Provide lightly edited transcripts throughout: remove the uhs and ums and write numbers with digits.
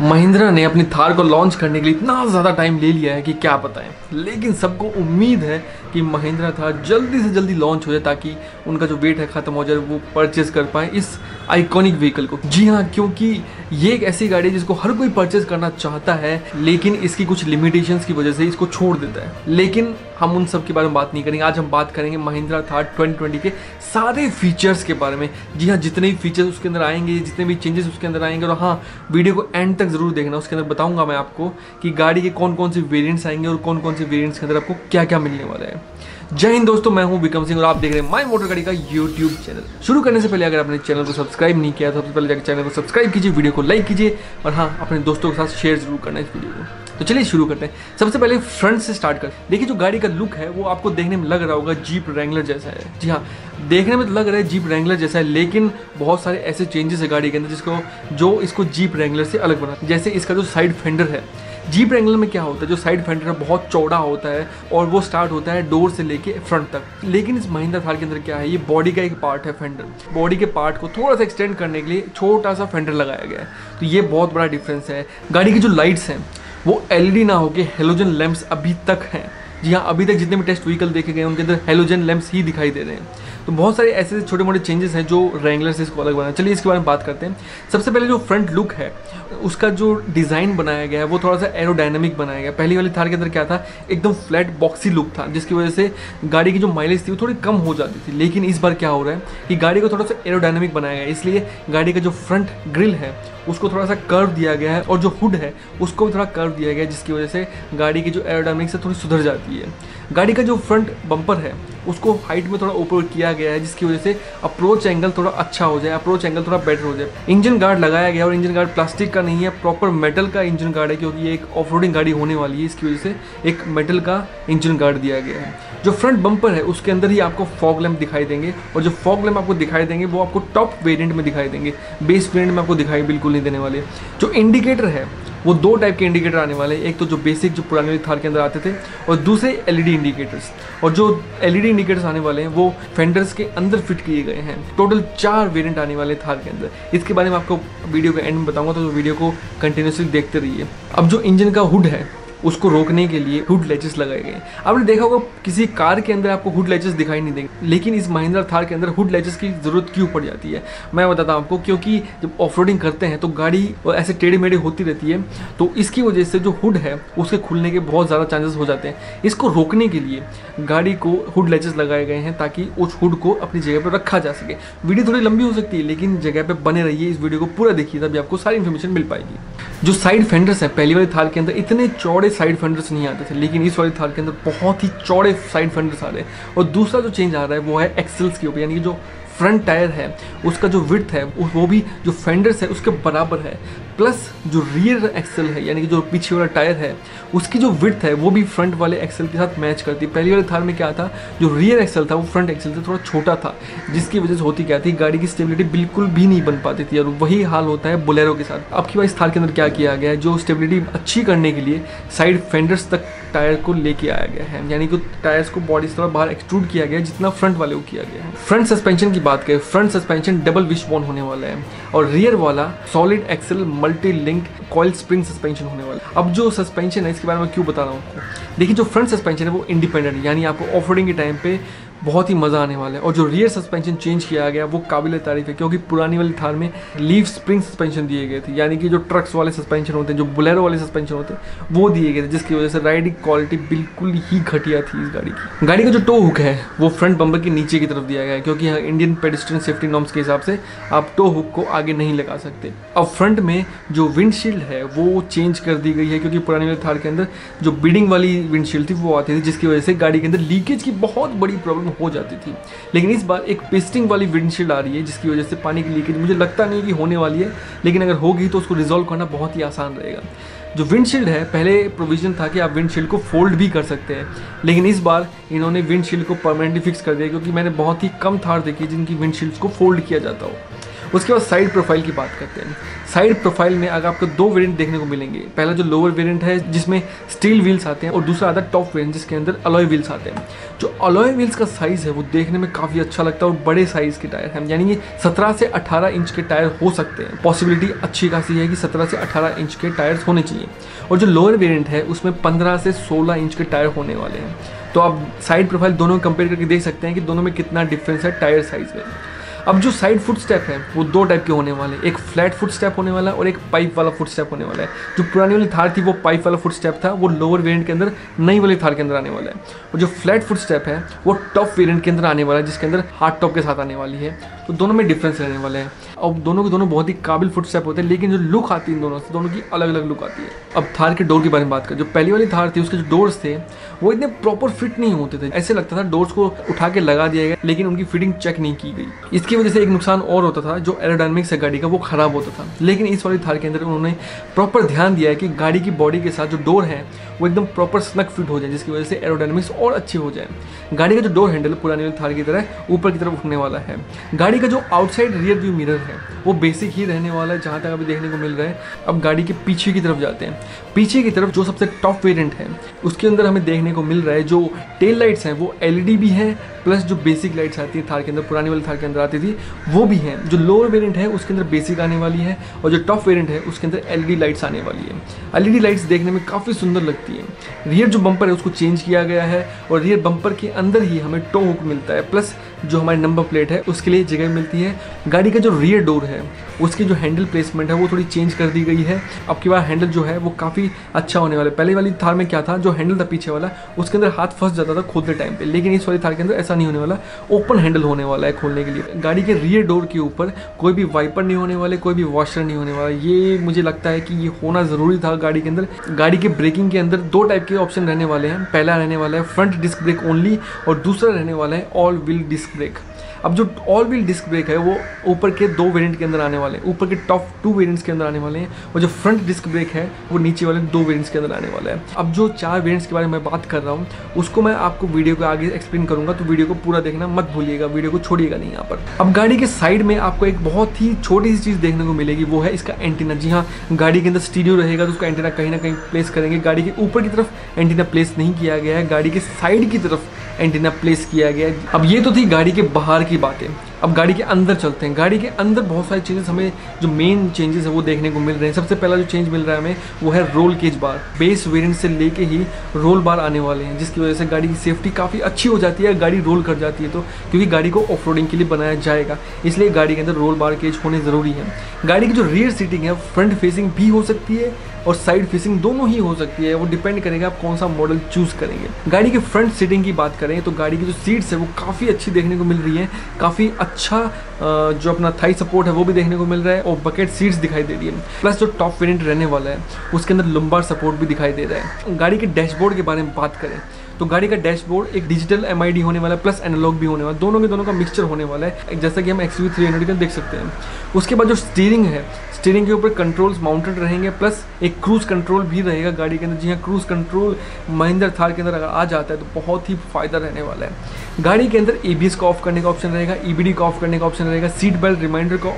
महिंद्रा ने अपनी थार को लॉन्च करने के लिए इतना ज़्यादा टाइम ले लिया है कि क्या बताएं, लेकिन सबको उम्मीद है कि महिंद्रा थार जल्दी से जल्दी लॉन्च हो जाए ताकि उनका जो वेट है ख़त्म हो जाए, वो परचेज़ कर पाएँ इस आइकॉनिक व्हीकल को। जी हाँ, क्योंकि ये एक ऐसी गाड़ी है जिसको हर कोई परचेज़ करना चाहता है, लेकिन इसकी कुछ लिमिटेशंस की वजह से इसको छोड़ देता है। लेकिन हम उन सब के बारे में बात नहीं करेंगे। आज हम बात करेंगे महिंद्रा थार 2020 के सारे फीचर्स के बारे में। जी हाँ, जितने भी फीचर्स उसके अंदर आएंगे, जितने भी चेंजेस उसके अंदर आएंगे, और हाँ, वीडियो को एंड तक ज़रूर देखना। उसके अंदर बताऊँगा मैं आपको कि गाड़ी के कौन कौन से वेरियंट्स आएंगे और कौन कौन से वेरियंट्स के अंदर आपको क्या क्या मिलने वाला है। जय हिंद दोस्तों, मैं हूं बिक्रम सिंह और आप देख रहे हैं माई मोटर गाड़ी का यूट्यूब चैनल। शुरू करने से पहले अगर आपने चैनल को सब्सक्राइब नहीं किया तो सबसे पहले जाकर चैनल को सब्सक्राइब कीजिए, वीडियो को लाइक कीजिए और हाँ, अपने दोस्तों के साथ शेयर जरूर करना इस वीडियो को। तो चलिए शुरू करते हैं। सबसे पहले फ्रंट से स्टार्ट कर देखिए, जो गाड़ी का लुक है वो आपको देखने में लग रहा होगा जीप रेंगलर जैसा है। जी हाँ, देखने में तो लग रहा है जीप रेंगलर जैसा है, लेकिन बहुत सारे ऐसे चेंजेस है गाड़ी के अंदर जिसको जो इसको जीप रेंगलर से अलग बनाता है। जैसे इसका जो साइड फेंडर है, जीप रेंगलर में क्या होता है, जो साइड फेंडर बहुत चौड़ा होता है और वो स्टार्ट होता है डोर से लेके फ्रंट तक। लेकिन इस महिंद्रा थार के अंदर क्या है, ये बॉडी का एक पार्ट है फेंडर। बॉडी के पार्ट को थोड़ा सा एक्सटेंड करने के लिए छोटा सा फेंडर लगाया गया है, तो ये बहुत बड़ा डिफरेंस है। गाड़ी की जो लाइट्स हैं वो LED ना होकर हेलोजन लैम्प्स अभी तक हैं। जी हाँ, अभी तक जितने भी टेस्ट व्हीकल देखे गए उनके अंदर हेलोजन लैम्प्स ही दिखाई दे रहे हैं। तो बहुत सारे ऐसे छोटे मोटे चेंजेस हैं जो रेंगलर से इसको अलग बनाए। चलिए इसके बारे में बात करते हैं। सबसे पहले जो फ्रंट लुक है उसका जो डिज़ाइन बनाया गया है वो थोड़ा सा एरोडायनामिक बनाया गया। पहली वाली थार के अंदर क्या था, एकदम फ्लैट बॉक्सी लुक था, जिसकी वजह से गाड़ी की जो माइलेज थी वो थोड़ी कम हो जाती थी। लेकिन इस बार क्या हो रहा है कि गाड़ी को थोड़ा सा एरोडायनामिक बनाया गया, इसलिए गाड़ी का जो फ्रंट ग्रिल है उसको थोड़ा सा कर्व दिया गया है और जो हुड है उसको भी थोड़ा कर्व दिया गया है, जिसकी वजह से गाड़ी की जो एरोडायनामिक्स है थोड़ी सुधर जाती है। गाड़ी का जो फ्रंट बम्पर है उसको हाइट में थोड़ा ऊपर किया गया है, जिसकी वजह से अप्रोच एंगल थोड़ा अच्छा हो जाए, अप्रोच एंगल थोड़ा बेटर हो जाए। इंजन गार्ड लगाया गया और इंजन गार्ड प्लास्टिक का नहीं है, प्रॉपर मेटल का इंजन गार्ड है, क्योंकि ये एक ऑफ रोडिंग गाड़ी होने वाली है, इसकी वजह से एक मेटल का इंजन गार्ड दिया गया है। जो फ्रंट बम्पर है उसके अंदर ही आपको फॉग लैम्प दिखाई देंगे, और जो फॉग लैम्प आपको दिखाई देंगे वो आपको टॉप वेरिएंट में दिखाई देंगे, बेस वेरिएंट में आपको दिखाई बिल्कुल नहीं देने वाले। जो इंडिकेटर है वो दो टाइप के इंडिकेटर आने वाले हैं, एक तो जो बेसिक जो पुराने थार के अंदर आते थे और दूसरे LED इंडिकेटर्स। और जो LED इंडिकेटर्स आने वाले हैं वो फेंडर्स के अंदर फिट किए गए हैं। टोटल 4 वेरिएंट आने वाले थार के अंदर। इसके बारे में आपको वीडियो के एंड में बताऊंगा, तो वीडियो को कंटिन्यूसली देखते रहिए। अब जो इंजन का हुड है उसको रोकने के लिए हुड लैचेस लगाए गए हैं। आपने देखा होगा किसी कार के अंदर आपको हुड लैचेस दिखाई नहीं देंगे, लेकिन इस महिंद्रा थार के अंदर हुड लैचेस की ज़रूरत क्यों पड़ जाती है, मैं बताता हूँ आपको। क्योंकि जब ऑफरोडिंग करते हैं तो गाड़ी ऐसे टेढ़ी मेढ़ी होती रहती है, तो इसकी वजह से जो हुड है उसके खुलने के बहुत ज़्यादा चांसेस हो जाते हैं। इसको रोकने के लिए गाड़ी को हुड लैचेस लगाए गए हैं ताकि उस हुड को अपनी जगह पर रखा जा सके। वीडियो थोड़ी लंबी हो सकती है, लेकिन जगह पर बने रहिए, इस वीडियो को पूरा देखिए, तभी आपको सारी इन्फॉर्मेशन मिल पाएगी। जो साइड फेंडर्स हैं, पहली वाली थार के अंदर इतने चौड़े साइड फेंडर्स नहीं आते थे, लेकिन इस वाली थार के अंदर बहुत ही चौड़े साइड फेंडर्स आ रहे हैं। और दूसरा जो चेंज आ रहा है वो है एक्सेल्स के ऊपर, यानी कि जो फ्रंट टायर है उसका जो विड्थ है वो भी जो फेंडर्स है उसके बराबर है, प्लस जो रियर एक्सेल है यानी कि जो पीछे वाला टायर है उसकी जो विड्थ है वो भी फ्रंट वाले एक्सेल के साथ मैच करती है। पहली वाले थार में क्या था, जो रियर एक्सेल था वो फ्रंट एक्सेल से थोड़ा छोटा था, जिसकी वजह से होती क्या थी, गाड़ी की स्टेबिलिटी बिल्कुल भी नहीं बन पाती थी, और वही हाल होता है बुलेरो के साथ। अब की बार इस थार के अंदर क्या किया गया है, जो स्टेबिलिटी अच्छी करने के लिए साइड फेंडर्स तक टायर को लेके आया गया है, यानी कि टायर्स को बॉडी से थोड़ा बाहर एक्सट्रूड किया गया है जितना फ्रंट वाले को किया गया है। फ्रंट सस्पेंशन की बात करें, फ्रंट सस्पेंशन डबल विशबोन होने वाला है और रियर वाला solid axle multi link coil spring suspension होने वाला है। अब जो सस्पेंशन है इसके बारे में क्यों बता रहा हूँ आपको, देखिए जो फ्रंट सस्पेंशन है वो इंडिपेंडेंट है, यानी आपको ऑफ रोडिंग के टाइम पे बहुत ही मज़ा आने वाला है। और जो रियर सस्पेंशन चेंज किया गया वो काबिल तारीफ है, क्योंकि पुरानी वाली थार में लीफ स्प्रिंग सस्पेंशन दिए गए थे, यानी कि जो ट्रक्स वाले सस्पेंशन होते हैं, जो बुलेरो वाले सस्पेंशन होते हैं वो दिए गए थे, जिसकी वजह से राइडिंग क्वालिटी बिल्कुल ही घटिया थी इस गाड़ी की। गाड़ी का जो टो हुक है वो फ्रंट बम्पर के नीचे की तरफ दिया गया है, क्योंकि इंडियन पेडिस्ट्रियन सेफ्टी नॉर्म्स के हिसाब से आप टो हुक को आगे नहीं लगा सकते। अब फ्रंट में जो विंडशील्ड है वो चेंज कर दी गई है, क्योंकि पुरानी वाली थार के अंदर जो बीडिंग वाली विंडशील्ड थी वो आती थी, जिसकी वजह से गाड़ी के अंदर लीकेज की बहुत बड़ी प्रॉब्लम हो जाती थी। लेकिन इस बार एक पेस्टिंग वाली विंडशील्ड आ रही है, जिसकी वजह से पानी की लीकेज मुझे लगता नहीं कि होने वाली है, लेकिन अगर होगी तो उसको रिजॉल्व करना बहुत ही आसान रहेगा। जो विंडशील्ड है, पहले प्रोविजन था कि आप विंडशील्ड को फोल्ड भी कर सकते हैं, लेकिन इस बार इन्होंने विंडशील्ड को परमानेंटली फिक्स कर दिया, क्योंकि मैंने बहुत ही कम थार देखी जिनकी विंडशील्ड्स को फोल्ड किया जाता हो। उसके बाद साइड प्रोफाइल की बात करते हैं। साइड प्रोफाइल में अगर आपको दो वेरिएंट देखने को मिलेंगे, पहला जो लोअर वेरिएंट है जिसमें स्टील व्हील्स आते हैं और दूसरा आता है टॉप वेरिएंट जिसके अंदर अलॉय व्हील्स आते हैं। जो अलॉय व्हील्स का साइज़ है वो देखने में काफ़ी अच्छा लगता है और बड़े साइज़ के टायर हैं, यानी कि 17 से 18 इंच के टायर हो सकते हैं। पॉसिबिलिटी अच्छी खासी है कि 17 से 18 इंच के टायर्स होने चाहिए। और जो लोअर वेरिएंट है उसमें 15 से 16 इंच के टायर होने वाले हैं। तो आप साइड प्रोफाइल दोनों कंपेयर करके देख सकते हैं कि दोनों में कितना डिफरेंस है टायर साइज़ में। अब जो साइड फुट स्टेप है वो दो टाइप के होने वाले हैं, एक फ्लैट फुट स्टेप होने वाला है और एक पाइप वाला फुट स्टेप होने वाला है। जो पुरानी वाली थार थी वो पाइप वाला फुट स्टेप था, वो लोअर वेरिएंट के अंदर नई वाली थार के अंदर आने वाला है। और जो फ्लैट फुट स्टेप है वो टॉप वेरिएंट के अंदर आने वाला है जिसके अंदर हार्ड टॉप के साथ आने वाली है। तो दोनों में डिफरेंस रहने वाला है। अब दोनों के दोनों बहुत ही काबिल फुट स्टेप होते हैं, लेकिन जो लुक आती है दोनों से, दोनों की अलग अलग लुक आती है। अब थार के डोर के बारे में बात करें, जो पहली वाली थार थी उसके जो डोर्स थे वो इतने प्रॉपर फिट नहीं होते थे, ऐसे लगता था डोर्स को उठा के लगा दिया गया लेकिन उनकी फिटिंग चेक नहीं की गई। इसकी वजह से एक नुकसान और होता था, जो एरोडायनामिक्स है गाड़ी का वो ख़राब होता था। लेकिन इस वाली थार के अंदर उन्होंने प्रॉपर ध्यान दिया है कि गाड़ी की बॉडी के साथ जो डोर है वो एकदम प्रॉपर स्नक फिट हो जाए, जिसकी वजह से एरोडायनामिक्स और अच्छी हो जाए। गाड़ी का जो डोर हैंडल पुरानी वाली थार की तरह ऊपर की तरफ उठने वाला है। गाड़ी का जो आउटसाइड रियर व्यू मिरर है वो बेसिक ही रहने वाला है जहाँ तक अभी देखने को मिल रहा है। अब गाड़ी के पीछे की तरफ जाते हैं। पीछे की तरफ जो सबसे टॉप वेरिएंट है उसके अंदर हमें देखने को मिल रहा है जो टेल लाइट्स हैं वो एलईडी भी है, प्लस जो बेसिक लाइट्स आती है थार के अंदर, पुरानी वाली थार के अंदर आती थी वो भी हैं। जो लोअर वेरिएंट है उसके अंदर बेसिक आने वाली है और जो टॉप वेरिएंट है उसके अंदर एलईडी लाइट्स आने वाली है। एलईडी लाइट्स देखने में काफ़ी सुंदर लगती है। रियर जो बम्पर है उसको चेंज किया गया है और रियर बम्पर के अंदर ही हमें टो हुक मिलता है, प्लस जो हमारी नंबर प्लेट है उसके लिए जगह मिलती है। गाड़ी का जो रियर डोर है उसकी जो हैंडल प्लेसमेंट है वो थोड़ी चेंज कर दी गई है। अब की बार हैंडल जो है वो काफ़ी अच्छा होने वाला है। पहले वाली थार में क्या था, जो हैंडल था पीछे वाला उसके अंदर हाथ फंस जाता था खोलते टाइम पे, लेकिन इस वाली थार के अंदर ऐसा नहीं होने वाला, ओपन हैंडल होने वाला है खोलने के लिए। गाड़ी के रियर डोर के ऊपर कोई भी वाइपर नहीं होने वाले, कोई भी वॉशर नहीं होने वाला। ये मुझे लगता है कि ये होना ज़रूरी था गाड़ी के अंदर। गाड़ी के ब्रेकिंग के अंदर दो टाइप के ऑप्शन रहने वाले हैं, पहला रहने वाला है फ्रंट डिस्क ब्रेक ओनली और दूसरा रहने वाला है ऑल व्हील डिस्क ब्रेक। अब जो ऑल व्हील डिस्क ब्रेक है वो ऊपर के दो वेरिएंट के अंदर आने वाले हैं, ऊपर के टॉप 2 वेरिएंट्स के अंदर आने वाले हैं, और जो फ्रंट डिस्क ब्रेक है वो नीचे वाले 2 वेरिएंट्स के अंदर आने वाला है। अब जो 4 वेरिएंट्स के बारे में बात कर रहा हूँ उसको मैं आपको वीडियो के आगे एक्सप्लेन करूँगा, तो वीडियो को पूरा देखना मत भूलिएगा, वीडियो को छोड़िएगा नहीं यहाँ पर। अब गाड़ी के साइड में आपको एक बहुत ही छोटी सी चीज़ देखने को मिलेगी, वो है इसका एंटीना। जी हाँ, गाड़ी के अंदर स्टीरियो रहेगा तो उसका एंटीना कहीं ना कहीं प्लेस करेंगे। गाड़ी के ऊपर की तरफ एंटीना प्लेस नहीं किया गया है, गाड़ी के साइड की तरफ एंटीना प्लेस किया गया है। अब ये तो थी गाड़ी के बाहर की बातें। अब गाड़ी के अंदर चलते हैं। गाड़ी के अंदर बहुत सारे चेंजेस हमें, जो मेन चेंजेस है वो देखने को मिल रहे हैं। सबसे पहला जो चेंज मिल रहा है हमें वो है roll cage bar. Base variant से लेके ही रोल बार आने वाले हैं, जिसकी वजह से गाड़ी की सेफ्टी काफ़ी अच्छी हो जाती है। गाड़ी रोल कर जाती है तो, क्योंकि गाड़ी को ऑफ रोडिंग के लिए बनाया जाएगा इसलिए गाड़ी के अंदर रोल बार केज होने ज़रूरी है। गाड़ी की जो रियर सीटिंग है फ्रंट फेसिंग भी हो सकती है और साइड फेसिंग दोनों ही हो सकती है, वो डिपेंड करेगा आप कौन सा मॉडल चूज़ करेंगे। गाड़ी के फ्रंट सीटिंग की बात करें तो गाड़ी की जो सीट्स है वो काफ़ी अच्छी देखने को मिल रही है, काफ़ी अच्छा जो अपना थाई सपोर्ट है वो भी देखने को मिल रहा है और बकेट सीट्स दिखाई दे रही है। प्लस जो टॉप वेरिएंट रहने वाला है उसके अंदर लंबार सपोर्ट भी दिखाई दे रहा है। गाड़ी के डैशबोर्ड के बारे में बात करें तो गाड़ी का डैशबोर्ड एक डिजिटल MID होने वाला है, प्लस एनालॉग भी होने वाला, दोनों के दोनों का मिक्सचर होने वाला है, जैसा कि हम XUV300 के देख सकते हैं। उसके बाद जो स्टीयरिंग है, स्टीयरिंग के ऊपर कंट्रोल्स माउंटेड रहेंगे, प्लस एक क्रूज़ कंट्रोल भी रहेगा गाड़ी के अंदर। जी हाँ, क्रूज़ कंट्रोल महिंद्रा थार के अंदर अगर आ जाता है तो बहुत ही फ़ायदा रहने वाला है। गाड़ी के अंदर ABS का ऑफ करने का ऑप्शन रहेगा, EBD का ऑफ करने का ऑप्शन रहेगा, सीट बेल्ट रिमाइंडर का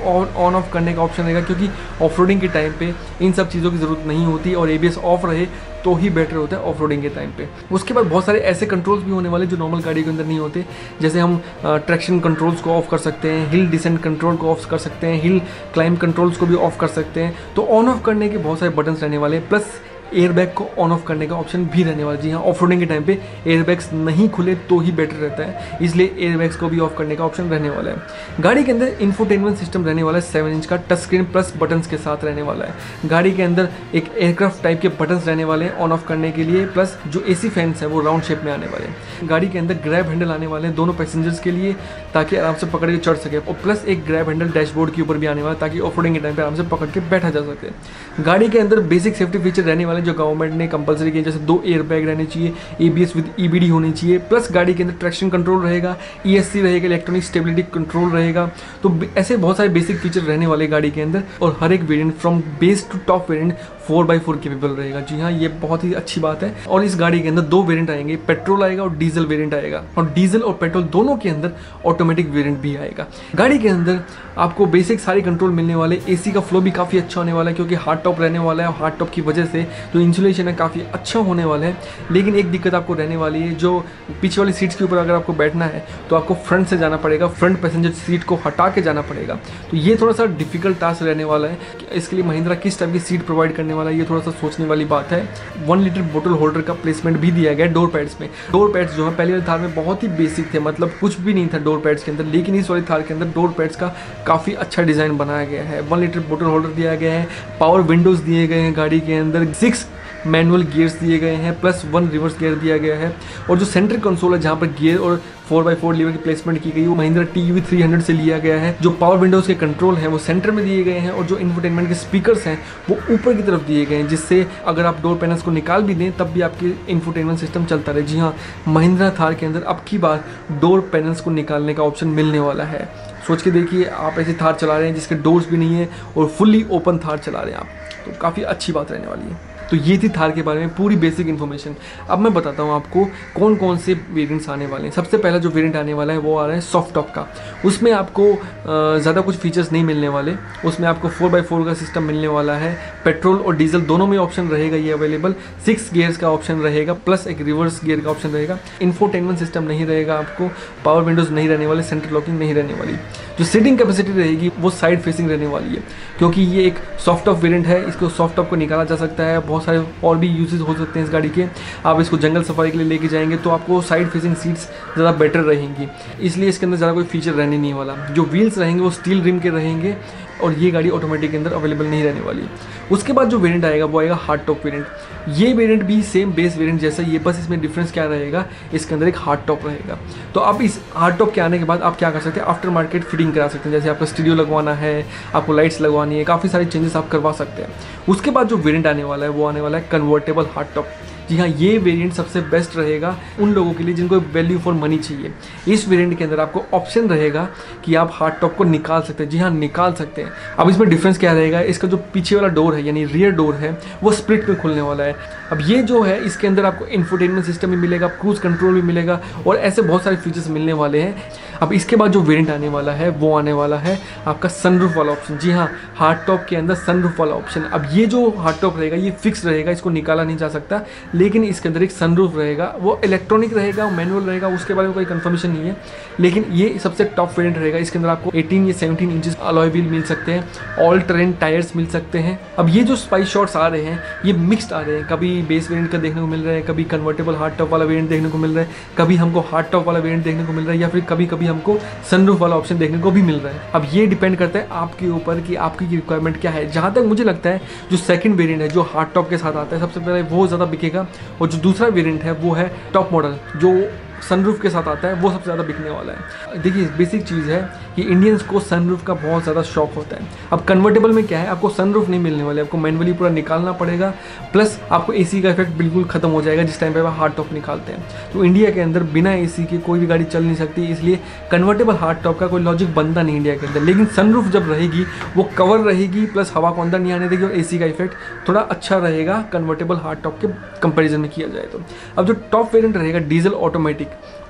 ऑन ऑफ करने का ऑप्शन रहेगा, क्योंकि ऑफ रोडिंग के टाइम पे इन सब चीज़ों की ज़रूरत नहीं होती और ABS ऑफ रहे तो ही बेटर होता है ऑफ रोडिंग के टाइम पे। उसके बाद बहुत सारे ऐसे कंट्रोल्स भी होने वाले जो नॉर्मल गाड़ी के अंदर नहीं होते, जैसे हम ट्रैक्शन कंट्रोल्स को ऑफ कर सकते हैं, हिल डिसेंट कंट्रोल को ऑफ कर सकते हैं, हिल क्लाइंब कंट्रोल्स को भी ऑफ कर सकते हैं। तो ऑन ऑफ करने के बहुत सारे बटन्स रहने वाले, प्लस एयरबैग को ऑन ऑफ करने का ऑप्शन भी रहने वाला। जी हाँ, ऑफ रोडिंग के टाइम पे एयरबैग्स नहीं खुले तो ही बेटर रहता है, इसलिए एयरबैग्स को भी ऑफ करने का ऑप्शन रहने वाला है। गाड़ी के अंदर इंफोटेनमेंट सिस्टम रहने वाला है, 7 इंच का टच स्क्रीन प्लस बटन्स के साथ रहने वाला है। गाड़ी के अंदर एक एयरक्राफ्ट टाइप के बटन्स रहने वाले हैं ऑन ऑफ करने के लिए, प्लस जो AC फैंस हैं वो राउंड शेप में आने वाले हैं। गाड़ी के अंदर ग्रैब हैंडल आने वाले हैं दोनों पैसेंजर्स के लिए ताकि आराम से पकड़ के चढ़ सके, और प्लस एक ग्रैब हैंडल डैशबोर्ड के ऊपर भी आने वाला है ताकि ऑफ रोडिंग के टाइम पर आराम से पकड़ के बैठा जा सके। गाड़ी के अंदर बेसिक सेफ्टी फीचर रहने वाले जो गवर्नमेंट ने कंपलसरी किया, जैसे 2 एयरबैग रहने चाहिए, ABS विद EBD होनी चाहिए, प्लस गाड़ी के अंदर ट्रैक्शन कंट्रोल रहेगा, ESC रहेगा, इलेक्ट्रॉनिक स्टेबिलिटी कंट्रोल रहेगा। तो ऐसे बहुत सारे बेसिक फीचर रहने वाले गाड़ी के अंदर, और हर एक variant from base to top variant 4x4 capable रहेगा। जी हाँ, ये बहुत ही अच्छी बात है। और इस गाड़ी के अंदर दो वेरिएंट आएंगे, पेट्रोल आएगा और डीजल वेरिएंट आएगा, और डीजल और पेट्रोल दोनों के अंदर ऑटोमेटिक वेरिएंट भी आएगा। गाड़ी के अंदर आपको बेसिक सारे कंट्रोल मिलने वाले, एसी का फ्लो भी काफ़ी अच्छा होने वाला है क्योंकि हार्ड टॉप रहने वाला है, और हार्ड टॉप की वजह से जो इंसुलेशन है काफ़ी अच्छा होने वाला है। लेकिन एक दिक्कत आपको रहने वाली है, जो पीछे वाली सीट्स के ऊपर अगर आपको बैठना है तो आपको फ्रंट से जाना पड़ेगा, फ्रंट पैसेंजर सीट को हटा के जाना पड़ेगा, तो ये थोड़ा सा डिफिकल्ट टास्क रहने वाला है। इसके लिए महिंद्रा किस टाइप की सीट प्रोवाइड करने वाला है, ये थोड़ा सा सोचने वाली बात है। 1 लीटर बोतल होल्डर का प्लेसमेंट भी दिया गया है डोर पैड्स में। डोर पैड्स जो है पहले वाली थार में बहुत ही बेसिक थे, मतलब कुछ भी नहीं था डोर पैड्स के अंदर, लेकिन इस वाली थार के अंदर डोर पैड्स का काफ़ी अच्छा डिज़ाइन बनाया गया है। 1 लीटर बोतल होल्डर दिया गया है, पावर विंडोज़ दिए गए हैं गाड़ी के अंदर, 6 मैनुअल गियर्स दिए गए हैं, +1 रिवर्स गियर दिया गया है, और जो सेंटर कंसोल है जहाँ पर गियर और 4x4 लीवर की प्लेसमेंट की गई वो महिंद्रा TV 300 से लिया गया है। जो पावर विंडोज़ के कंट्रोल हैं वो सेंटर में दिए गए हैं, और जो इन्फोटेनमेंट के स्पीकर्स हैं वो ऊपर की तरफ दिए गए हैं, जिससे अगर आप डोर पैनल्स को निकाल भी दें तब भी आपकी इन्फोटेनमेंट सिस्टम चलता रहे। जी हाँ, महिंद्रा थार के अंदर अब की बार डोर पैनल्स को निकालने का ऑप्शन मिलने वाला है। सोच के देखिए, आप ऐसी थार चला रहे हैं जिसके डोर्स भी नहीं है और फुल्ली ओपन थार चला रहे हैं आप, तो काफ़ी अच्छी बात रहने वाली है। तो ये थी थार के बारे में पूरी बेसिक इन्फॉर्मेशन। अब मैं बताता हूँ आपको कौन कौन से वेरिएंट्स आने वाले हैं। सबसे पहला जो वेरिएंट आने वाला है वो आ रहा है सॉफ्ट टॉप का। उसमें आपको ज़्यादा कुछ फीचर्स नहीं मिलने वाले, उसमें आपको 4x4 का सिस्टम मिलने वाला है, पेट्रोल और डीजल दोनों में ऑप्शन रहेगा ये अवेलेबल, 6 गियर्स का ऑप्शन रहेगा, प्लस एक रिवर्स गियर का ऑप्शन रहेगा। इन्फोटेनमेंट सिस्टम नहीं रहेगा, आपको पावर विंडोज़ नहीं रहने वाले, सेंटर लॉकिंग नहीं रहने वाली। जो सीटिंग कैपेसिटी रहेगी वो साइड फेसिंग रहने वाली है, क्योंकि ये एक सॉफ्ट टॉप वेरिएंट है, इसको सॉफ्ट टॉप को निकाला जा सकता है, बहुत सारे और भी यूजेस हो सकते हैं इस गाड़ी के। आप इसको जंगल सफारी के लिए लेके जाएंगे तो आपको साइड फेसिंग सीट्स ज़्यादा बेटर रहेंगी, इसलिए इसके अंदर ज़्यादा कोई फीचर रहने नहीं वाला। जो व्हील्स रहेंगे वो स्टील रिम के रहेंगे, और ये गाड़ी ऑटोमेटिक के अंदर अवेलेबल नहीं रहने वाली। उसके बाद जो वेरिएंट आएगा वो आएगा हार्ड टॉप वेरिएंट। ये वेरिएंट भी सेम बेस वेरिएंट जैसा ही है, बस इसमें डिफरेंस क्या रहेगा, इसके अंदर एक हार्ड टॉप रहेगा। तो आप इस हार्ड टॉप के आने के बाद आप क्या कर सकते हैं, आफ्टर मार्केट फिटिंग करा सकते हैं, जैसे आपका स्टीरियो लगवाना है, आपको लाइट्स लगवानी है, काफ़ी सारे चेंजेस आप करवा सकते हैं। उसके बाद जो वेरिएंट आने वाला है वो आने वाला है कन्वर्टेबल हार्ड टॉप। जी हाँ, ये वेरिएंट सबसे बेस्ट रहेगा उन लोगों के लिए जिनको वैल्यू फॉर मनी चाहिए। इस वेरिएंट के अंदर आपको ऑप्शन रहेगा कि आप हार्ड टॉप को निकाल सकते हैं। जी हाँ, निकाल सकते हैं। अब इसमें डिफरेंस क्या रहेगा, इसका जो पीछे वाला डोर है यानी रियर डोर है वो स्प्लिट में खुलने वाला है। अब ये जो है इसके अंदर आपको इंफोटेनमेंट सिस्टम भी मिलेगा, क्रूज कंट्रोल भी मिलेगा, और ऐसे बहुत सारे फीचर्स मिलने वाले हैं। अब इसके बाद जो वेरिएंट आने वाला है वो आने वाला है आपका सनरूफ वाला ऑप्शन। जी हाँ, हार्ड टॉप के अंदर सनरूफ वाला ऑप्शन। अब ये जो हार्ड टॉप रहेगा ये फिक्स रहेगा, इसको निकाला नहीं जा सकता, लेकिन इसके अंदर एक सनरूफ रहेगा। वो इलेक्ट्रॉनिक रहेगा, मैनुअल रहेगा, उसके बारे में कोई कंफर्मेशन नहीं है, लेकिन ये सबसे टॉप वेरिएंट रहेगा। इसके अंदर आपको 18 या 17 इंचेस अलॉय व्हील मिल सकते हैं, ऑल टेरेन टायर्स मिल सकते हैं। अब ये जो स्पाइस शॉट्स आ रहे हैं ये मिक्स्ड आ रहे हैं, कभी बेस वेरिएंट का देखने को मिल रहा है, कभी कन्वर्टेबल हार्ड टॉप वाला वेरिएंट देखने को मिल रहा है, कभी हमको हार्ड टॉप वाला वेरिएंट देखने को मिल रहा है, या फिर कभी कभी हमको सनरूफ वाला ऑप्शन देखने को भी मिल रहा है। अब ये डिपेंड करता है आपके ऊपर कि आपकी रिक्वायरमेंट क्या है। जहाँ तक मुझे लगता है जो सेकंड वेरिएंट है जो हार्ड टॉप के साथ आता है सबसे पहले वो ज़्यादा बिकेगा, और जो दूसरा वेरिएंट है वो है टॉप मॉडल जो सनरूफ के साथ आता है वो सबसे ज़्यादा बिकने वाला है। देखिए, बेसिक चीज़ है कि इंडियंस को सनरूफ का बहुत ज़्यादा शौक होता है। अब कन्वर्टेबल में क्या है, आपको सनरूफ नहीं मिलने वाले, आपको मैनुअली पूरा निकालना पड़ेगा, प्लस आपको एसी का इफेक्ट बिल्कुल खत्म हो जाएगा जिस टाइम पर आप हार्ड टॉप निकालते हैं। तो इंडिया के अंदर बिना एसी के कोई भी गाड़ी चल नहीं सकती, इसलिए कन्वर्टेबल हार्ड टॉप का कोई लॉजिक बनता नहीं इंडिया के अंदर। लेकिन सनरूफ जब रहेगी वो कवर रहेगी, प्लस हवा को अंदर नहीं आने देगी, और एसी का इफेक्ट थोड़ा अच्छा रहेगा कन्वर्टेबल हार्ड टॉप के कंपेरिजन में किया जाए तो। अब जो टॉप वेरिएंट रहेगा डीजल ऑटोमेटिक,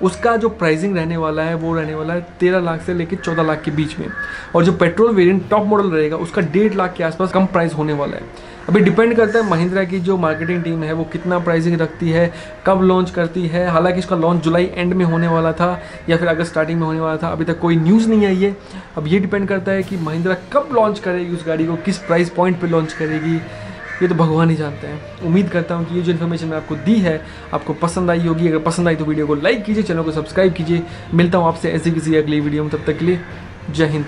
उसका जो प्राइसिंग रहने वाला है वो रहने वाला है 13 लाख से लेकर 14 लाख के बीच में, और जो पेट्रोल वेरिएंट टॉप मॉडल रहेगा उसका 1.5 लाख के आसपास कम प्राइस होने वाला है। अभी डिपेंड करता है महिंद्रा की जो मार्केटिंग टीम है वो कितना प्राइसिंग रखती है, कब लॉन्च करती है। हालांकि इसका लॉन्च जुलाई एंड में होने वाला था या फिर अगस्त स्टार्टिंग में होने वाला था, अभी तक कोई न्यूज़ नहीं आई है। अब ये डिपेंड करता है कि महिंद्रा कब लॉन्च करेगी उस गाड़ी को, किस प्राइस पॉइंट पर लॉन्च करेगी, ये तो भगवान ही जानते हैं। उम्मीद करता हूँ कि ये जो इन्फॉर्मेशन मैं आपको दी है आपको पसंद आई होगी। अगर पसंद आई तो वीडियो को लाइक कीजिए, चैनल को सब्सक्राइब कीजिए। मिलता हूँ आपसे ऐसे किसी अगली वीडियो में, तब तक के लिए जय हिंद।